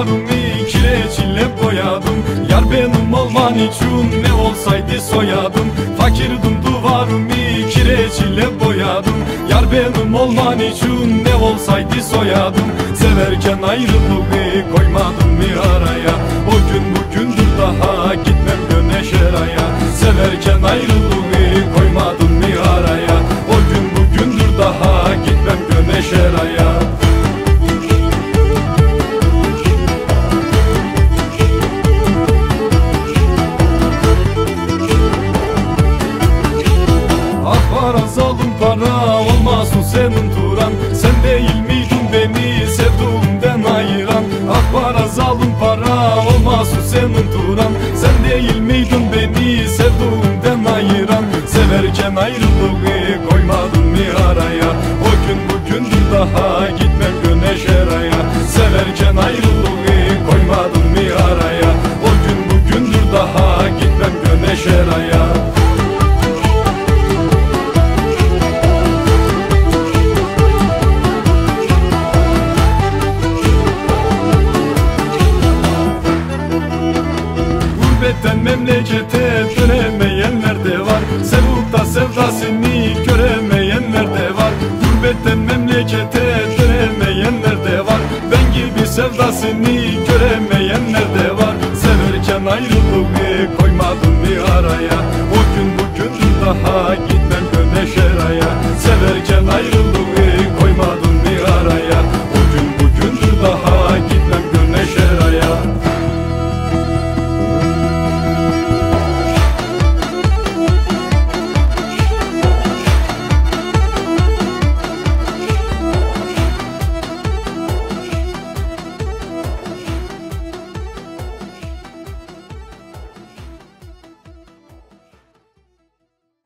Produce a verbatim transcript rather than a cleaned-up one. Yarımı çile çile boyadım. Yar benim olman için ne olsaydı soyadım. Fakirdim duvarımı kire çile boyadım. Yar benim olman için ne olsaydı soyadım. Severken ayrılığımı koymadım mı araya? O gün bugündür daha gitmem Göneşera'ya. Severken ayrılığımı koymadım mı araya? O gün bugündür daha gitmem Göneşera'ya. Para olmasın senin turan, sen değil miydin beni sevduğumden ayıran? Ah para zalim para olmasın senin turan, sen değil miydin beni sevduğumden ayıran? Severken ayrılığı koymadın mı araya? O gün bugündür daha gitmem Göneşera'ya. Severken ayrılığı koymadın mı araya? O gün bugündür daha gitmem Göneşera'ya. Memlekete dönemeyenler de var, sevup da sevdasını göremeyenler de var. Gurbetten memlekete dönemeyenler de var, ben gibi sevdasını göremeyenler de var. Severken ayrılığımı koymadım mı araya? O gün bugündür daha gitmem Göneşera.